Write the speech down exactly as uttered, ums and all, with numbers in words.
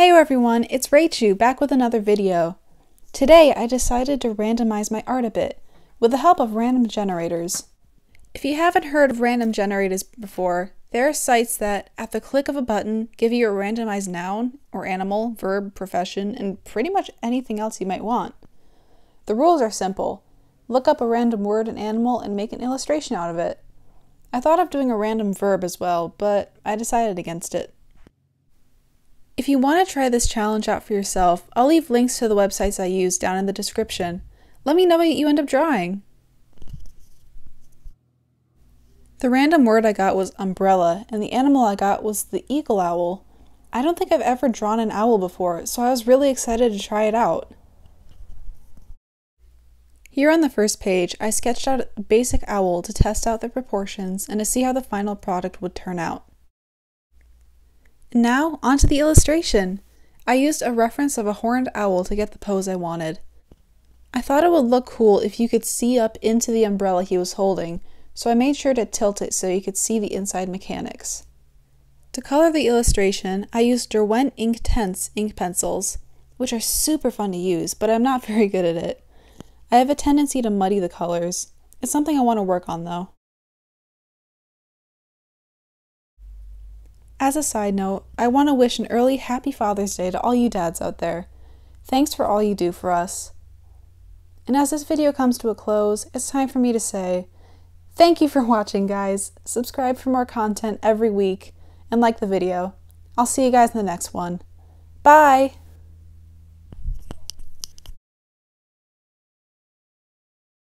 Hey everyone, it's Raichu back with another video. Today I decided to randomize my art a bit, with the help of random generators. If you haven't heard of random generators before, there are sites that, at the click of a button, give you a randomized noun, or animal, verb, profession, and pretty much anything else you might want. The rules are simple. Look up a random word and animal and make an illustration out of it. I thought of doing a random verb as well, but I decided against it. If you want to try this challenge out for yourself, I'll leave links to the websites I use down in the description. Let me know what you end up drawing. The random word I got was umbrella, and the animal I got was the eagle owl. I don't think I've ever drawn an owl before, so I was really excited to try it out. Here on the first page, I sketched out a basic owl to test out the proportions and to see how the final product would turn out. Now, onto the illustration! I used a reference of a horned owl to get the pose I wanted. I thought it would look cool if you could see up into the umbrella he was holding, so I made sure to tilt it so you could see the inside mechanics. To color the illustration, I used Derwent Inktense ink pencils, which are super fun to use, but I'm not very good at it. I have a tendency to muddy the colors. It's something I want to work on though. As a side note, I want to wish an early Happy Father's Day to all you dads out there. Thanks for all you do for us. And as this video comes to a close, it's time for me to say, thank you for watching, guys. Subscribe for more content every week, and like the video. I'll see you guys in the next one. Bye!